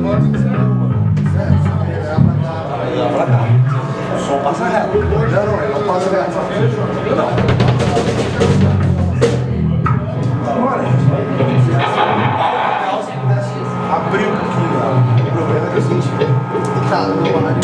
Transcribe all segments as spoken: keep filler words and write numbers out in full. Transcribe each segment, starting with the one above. Ela pra cá. O som passa reto. Não, não, ele não passa reto. Não. Agora, abrir um pouquinho lá. O problema é que eu senti. Tá, não vou lá.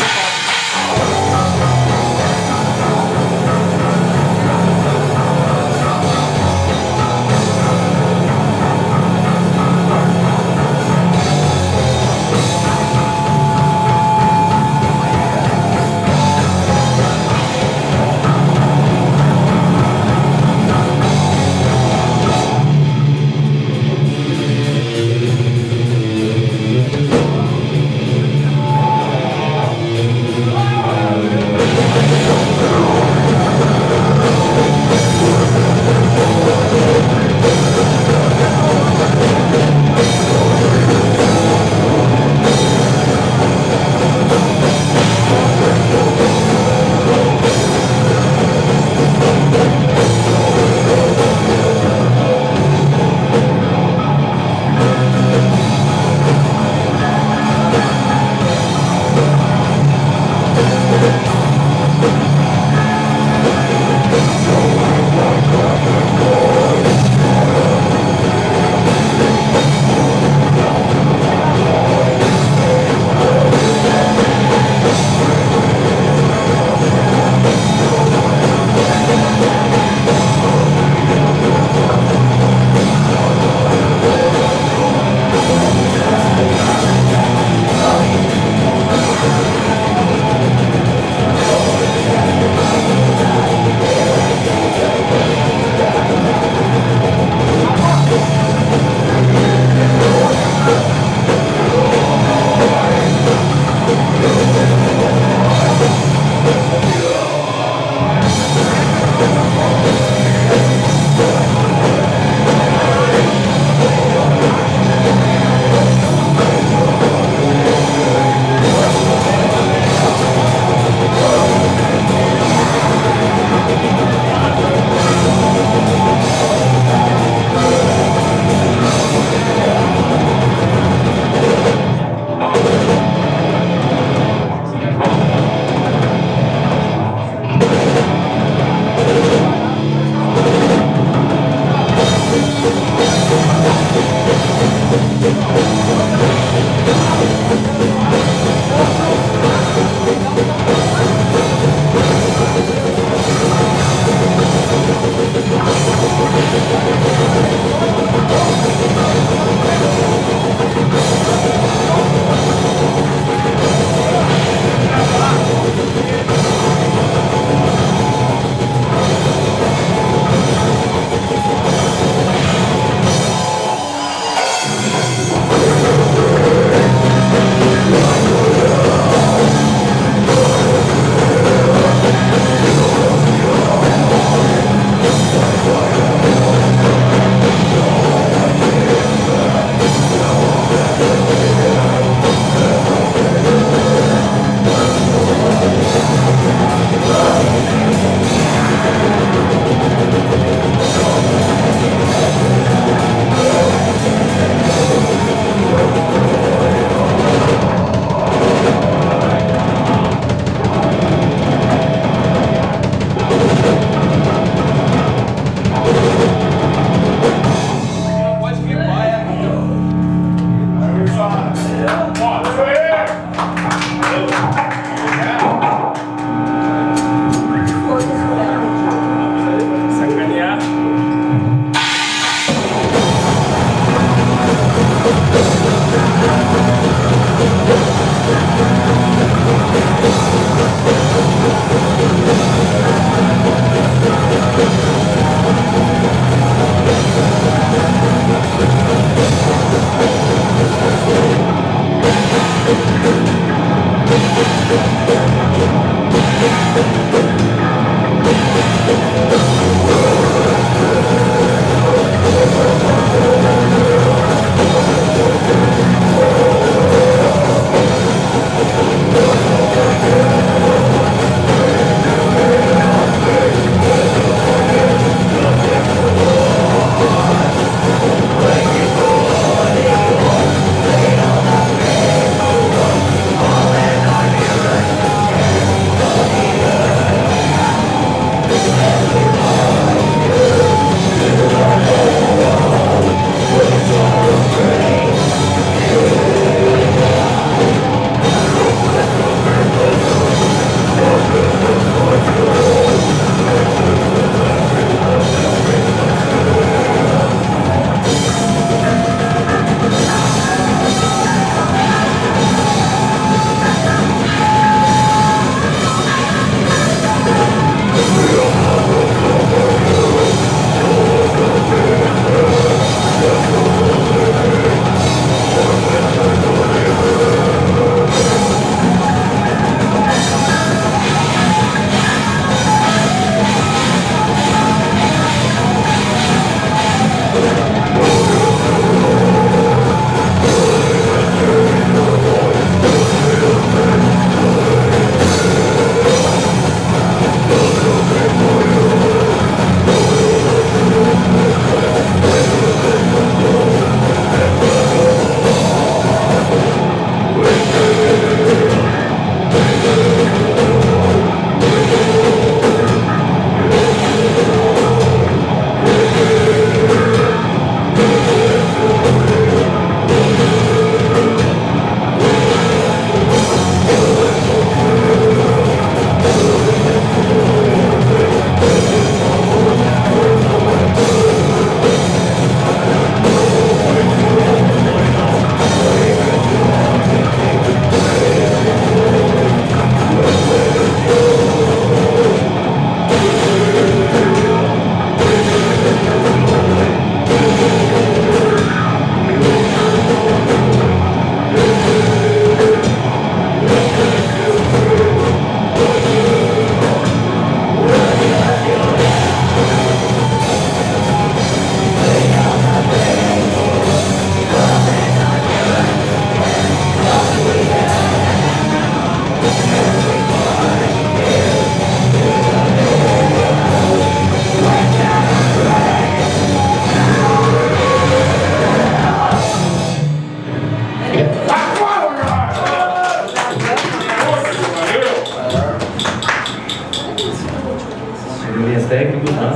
técnicos, né?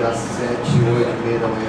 Das sete, oito, meia da manhã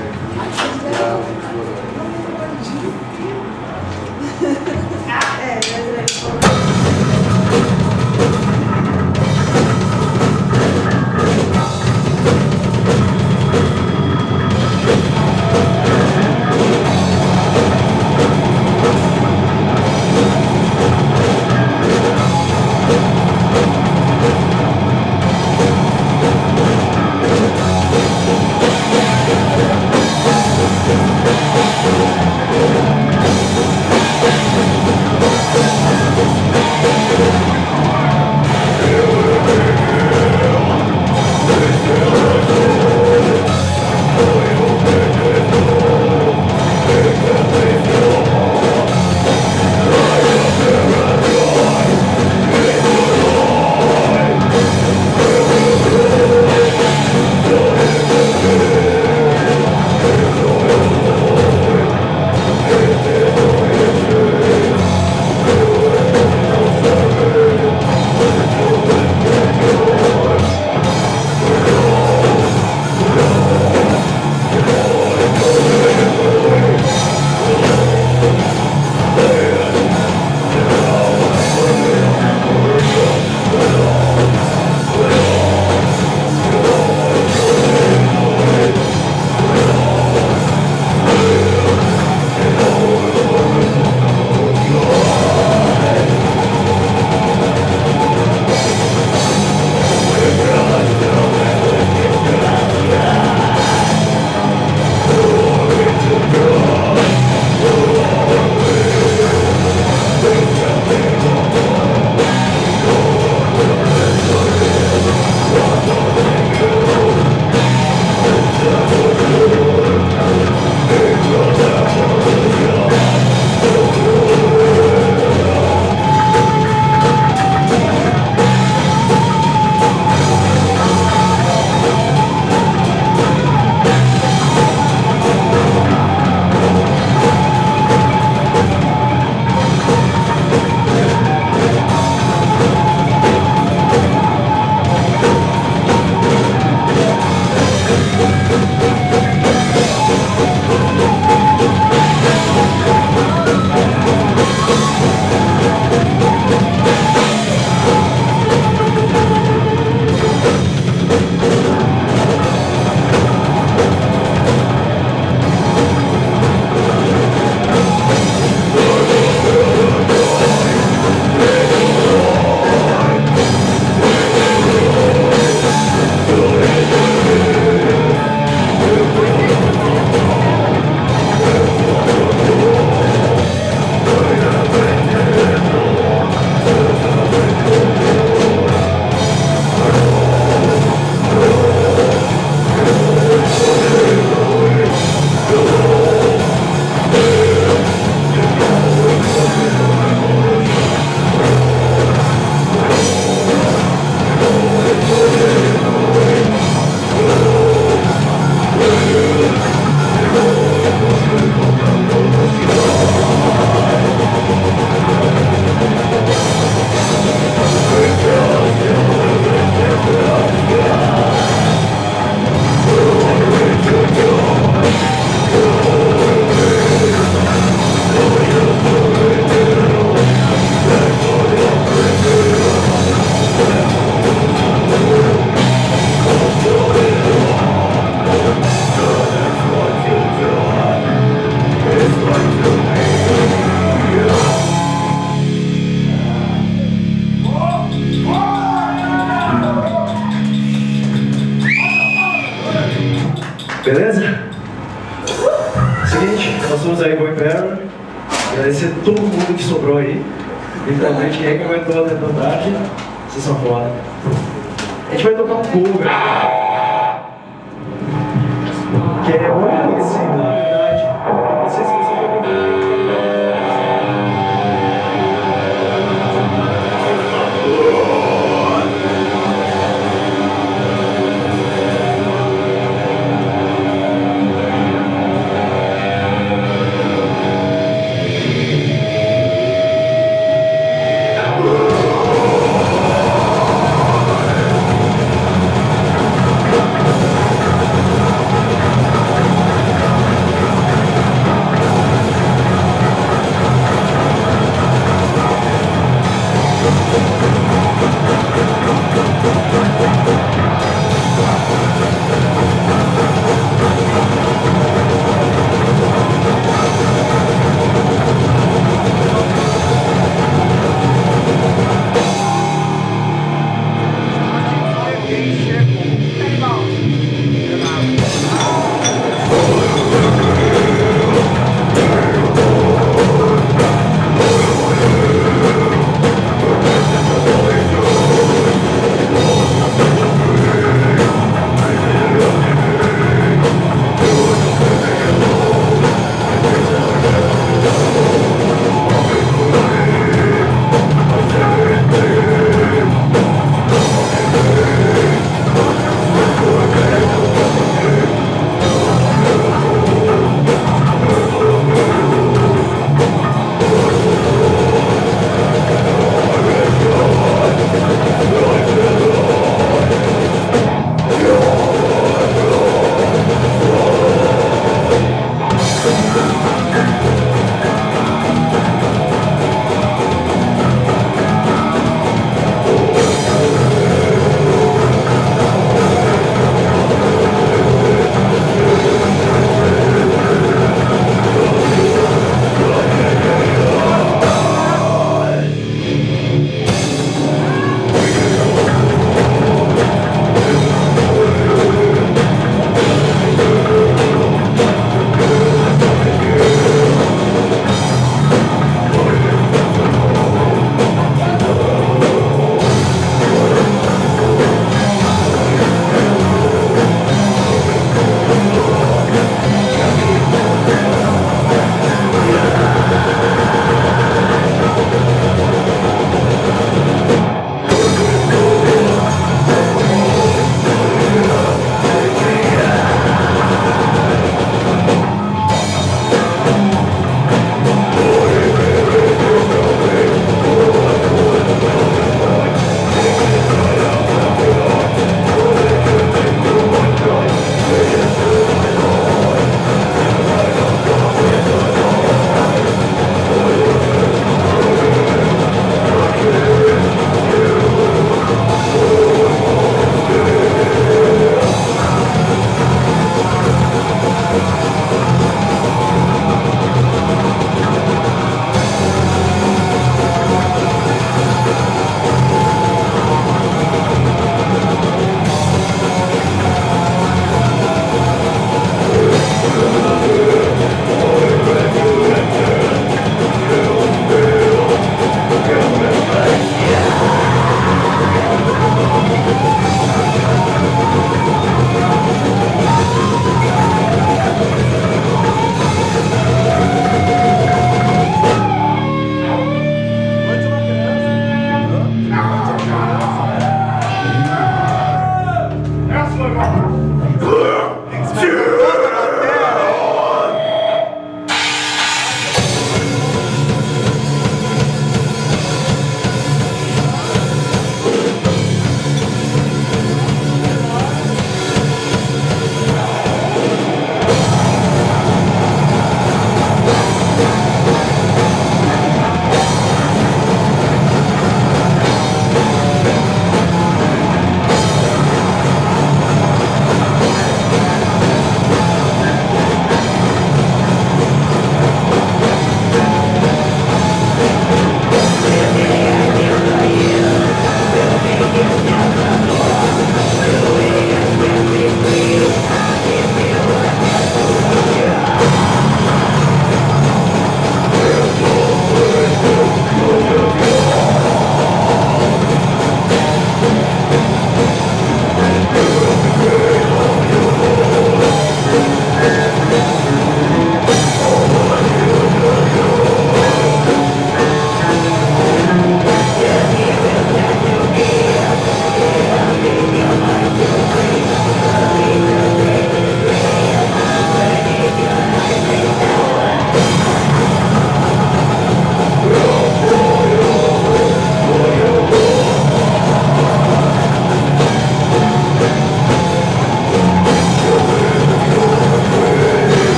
Beleza? Seguinte, nós somos aí Boy Perry. Agradecer a todo mundo que sobrou aí. Literalmente, quem é que aguentou até tão tarde? Vocês são foda. A gente vai tocar um cover, que é muito conhecido, na verdade. Não sei se vocês vão ver. Oh!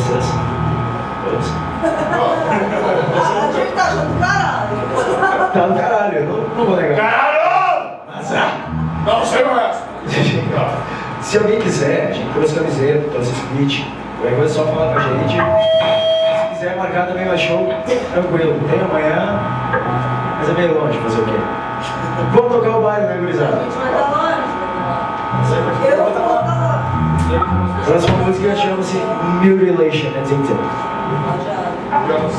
vocês. Todos. A gente tá achando caralho. Tá no caralho, eu não, não vou negar. Caralho! Mas, ah, não sei mais. Se alguém quiser, a gente trouxe camiseta, trouxe split. É só falar com a gente. Se quiser marcar também vai show, tranquilo. Tem amanhã, mas é meio longe fazer o quê? Vamos tocar o baile, né, gurizada? A gente vai estar longe. Eu vou estar longe. A próxima música chama-se Mutilation Addicted. Vamos.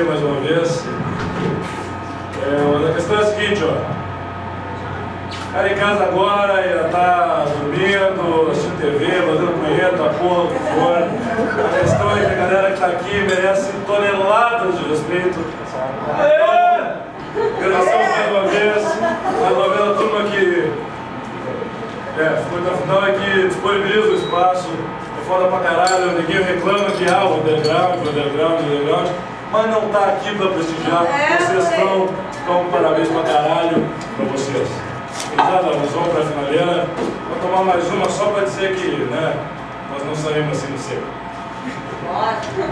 agradecer mais uma vez. É, a questão é a seguinte, ó. O cara em casa agora ia estar dormindo, assistindo T V, fazendo punheta, porra, o que for. A questão é que a galera que está aqui merece toneladas de respeito. Agradecer mais uma vez. Mais uma vez a turma que é, ficou até o final, é que disponibiliza o espaço. Foda pra caralho, ninguém reclama que ah, o underground, o underground, o underground, mas não tá aqui pra prestigiar, é, vocês estão, então parabéns pra caralho pra vocês. Obrigado, nós vamos pra finaleira, vou tomar mais uma só pra dizer que, né, nós não saímos assim no seco. Ótimo!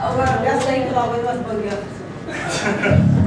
Agora, já sei que logo eu vou as banguelas.